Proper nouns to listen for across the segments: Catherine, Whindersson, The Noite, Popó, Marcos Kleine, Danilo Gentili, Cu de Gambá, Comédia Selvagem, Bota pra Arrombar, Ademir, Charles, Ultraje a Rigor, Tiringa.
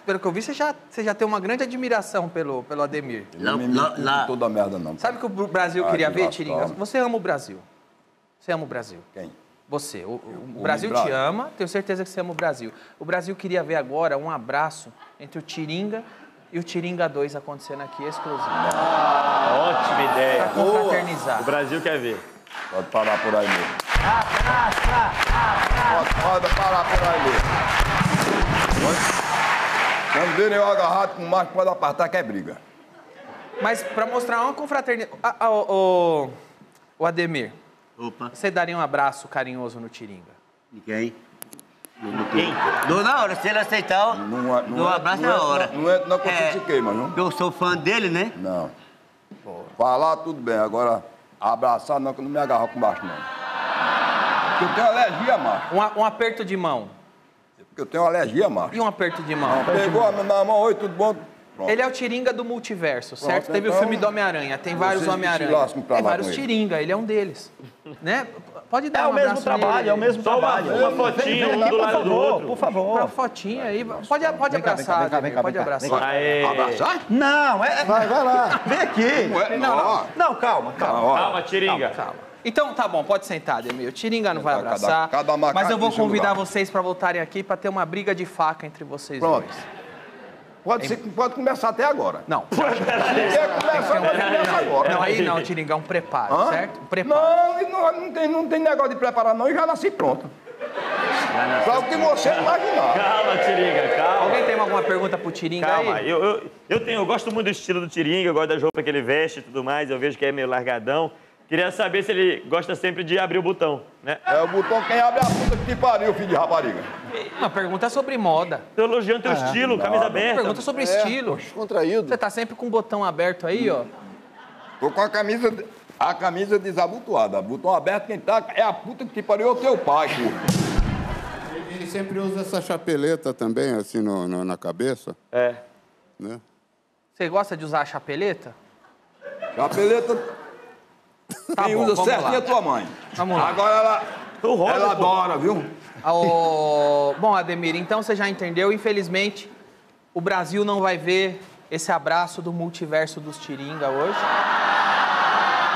pelo que eu vi, você já tem uma grande admiração pelo Ademir. Não toda a merda, não. Sabe o que o Brasil queria ver, Tiringa? Você ama o Brasil. Você ama o Brasil. Quem? Você. O Brasil te ama, tenho certeza que você ama o Brasil. O Brasil queria ver agora um abraço entre o Tiringa e o Tiringa 2 acontecendo aqui, exclusivo. Ótima ideia. Pra confraternizar. O Brasil quer ver. Pode parar por aí mesmo. Pode parar por aí mesmo. Não deu nem eu agarrado com o Marcos, pode apartar que é briga. Mas pra mostrar uma confraternidade... O Ademir. Opa. Você daria um abraço carinhoso no Tiringa? Ninguém. Quem? Na hora, se ele aceitar, dou um abraço na hora. Não é na consciência de queima, não? Eu sou fã dele, né? Não. Pô. Falar, tudo bem. Agora, abraçar, não, que eu não me agarro com baixo, não. Porque eu tenho alergia, macho. Um aperto de mão. Porque eu tenho alergia, macho. E um aperto de mão? Não, pegou a mão na mão, oi, tudo bom? Pronto. Ele é o Tiringa do multiverso, certo? Pronto, teve então, o filme do Homem-Aranha, tem vários Homem-Aranha. Tem vários Tiringa, ele é um deles. Né? Pode dar um abraço nele. É o mesmo trabalho, é o mesmo trabalho. Uma fotinha um do lado do outro. Por favor. Uma fotinha aí. Pode abraçar. Pode abraçar. Abraçar? Não, é... Vai lá. Vem aqui. Não, calma, Tiringa. Calma. Então, tá bom, pode sentar, Ademir. O Tiringa não vai abraçar, mas eu vou convidar vocês pra voltarem aqui pra ter uma briga de faca entre vocês dois. Pode começar até agora. Não. Pode começar agora. Não, aí não, Tiringa, um preparo, certo? Um preparo. Não tem negócio de preparar, não. Eu já nasci pronto. Pra o que você imaginar. Calma, Tiringa, calma. Alguém tem alguma pergunta pro Tiringa aí? Calma, eu gosto muito do estilo do Tiringa, eu gosto das roupas que ele veste e tudo mais, eu vejo que é meio largadão. Queria saber se ele gosta sempre de abrir o botão, né? É o botão quem abre a puta que te pariu, filho de rapariga. Uma pergunta sobre moda. Tô elogiando teu estilo, camisa aberta. Pergunta sobre estilo. Contraído. Você tá sempre com o botão aberto aí, ó? Tô com a camisa desabotoada. Botão aberto quem tá é a puta que te pariu, é o teu pai, pô. Ele sempre usa essa chapeleta também, assim, na cabeça. É. Né? Você gosta de usar a chapeleta? Chapeleta... Tá quem bom, usa certinho é tua mãe. Vamos lá. Agora ela adora, viu? Bom, Ademir, então você já entendeu. Infelizmente, o Brasil não vai ver esse abraço do multiverso dos Tiringa hoje.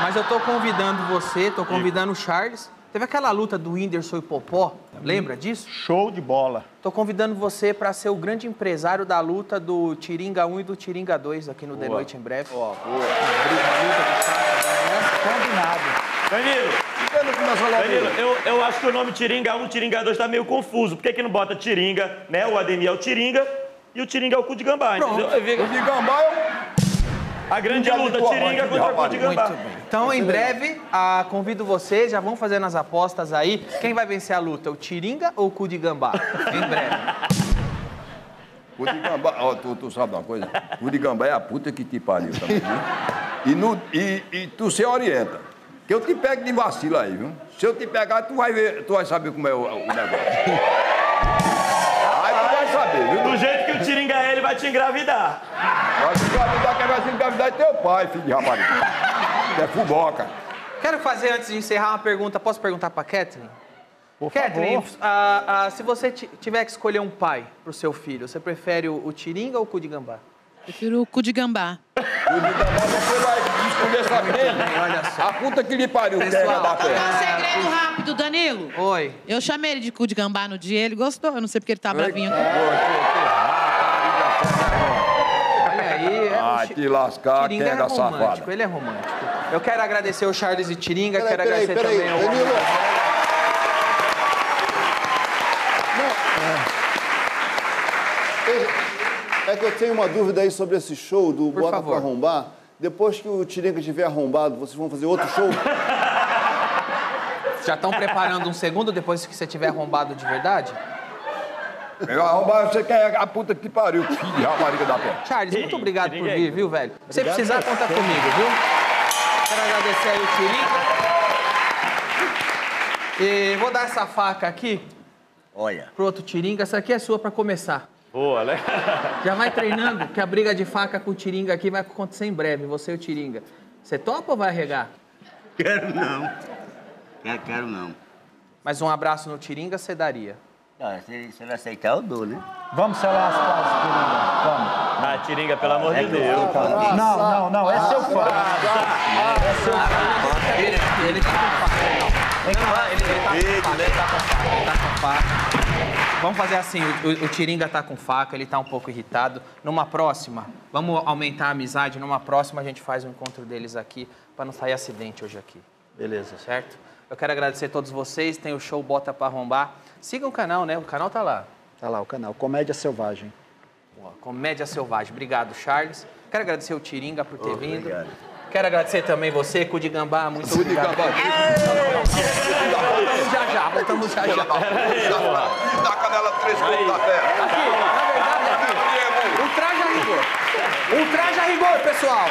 Mas eu tô convidando você, tô convidando o Charles. Teve aquela luta do Whindersson e Popó, lembra disso? Show de bola. Tô convidando você pra ser o grande empresário da luta do Tiringa 1 e do Tiringa 2 aqui no The Noite em breve. Boa. Combinado. Danilo, eu acho que o nome Tiringa 1 e Tiringa 2 tá meio confuso. Por que não bota Tiringa, né? O Ademir é o Tiringa e o Tiringa é o Cu de Gambá, entendeu? O de Gambá é o... A grande luta, Tiringa contra o Cu de Gambá. Muito bem. Então, em breve, convido vocês, já vão fazendo as apostas aí. Quem vai vencer a luta, o Tiringa ou o Cu de Gambá? Em breve. Cu de Gambá, tu sabe uma coisa? Cu de Gambá é a puta que te pariu também, viu? E tu se orienta. Que eu te pego de vacila aí, viu? Se eu te pegar, tu vai ver, tu vai saber como é o negócio. Aí tu vai saber, viu? Do jeito que o Tiringa é, ele vai te engravidar. Vai te engravidar, quem vai te engravidar é teu pai, filho de rapariga. É fuboca. Quero fazer, antes de encerrar, uma pergunta. Posso perguntar pra Catherine? Catherine, se você tiver que escolher um pai pro seu filho, você prefere o Tiringa ou o Cu de Gambá? Prefiro o Cu de Gambá. O Cu de Gambá, você vai escolher essa pena. Olha só. A puta que lhe pariu. Pessoal, vou contar um segredo rápido, Danilo. Oi. Eu chamei ele de Cu de Gambá no dia, ele gostou. Eu não sei porque ele tá bravinho. Olha aí. Ai, te lascar, Tiringa é romântico, ele é romântico. Eu quero agradecer o Charles e Tiringa, quero agradecer também ao... Danilo. É que eu tenho uma dúvida aí sobre esse show do Bota pra Arrombar. Depois que o Tiringa tiver arrombado, vocês vão fazer outro show? Já estão preparando um segundo depois que você tiver arrombado de verdade? Eu arrombar, você quer a puta que pariu, filho, a mariga da pé. Charles, muito obrigado por vir, viu, velho? Se precisar, conta comigo, viu? Quero agradecer aí o Tiringa. E vou dar essa faca aqui. Olha. Pro outro Tiringa. Essa aqui é sua pra começar. Boa, né? Já vai treinando, que a briga de faca com o Tiringa aqui vai acontecer em breve, você e o Tiringa. Você topa ou vai regar? Quero não. Quero não. Mas um abraço no Tiringa você daria? Não, se não aceitar, eu dou, né? Vamos selar as pazes, Tiringa. Vamos. Ah, Tiringa, pelo amor de Deus. Não. É seu fã. É seu fã. Ele tá com faca. Ele tá com faca. Vamos fazer assim, o Tiringa tá com faca, ele tá um pouco irritado. Numa próxima, vamos aumentar a amizade. Numa próxima, a gente faz o encontro deles aqui, pra não sair acidente hoje aqui. Beleza. Certo? Eu quero agradecer a todos vocês. Tem o show Bota pra Arrombar. Siga o canal, né? O canal tá lá. Tá lá o canal. Comédia Selvagem. Boa, Comédia Selvagem. Obrigado, Charles. Quero agradecer o Tiringa por ter vindo. Obrigado. Quero agradecer também você, Cu de Gambá. Muito obrigado. Cu de Gambá. Voltamos já. Dá canela 3 pontos da terra. Aqui, na verdade, aqui. O traje a rigor. O traje a rigor, pessoal.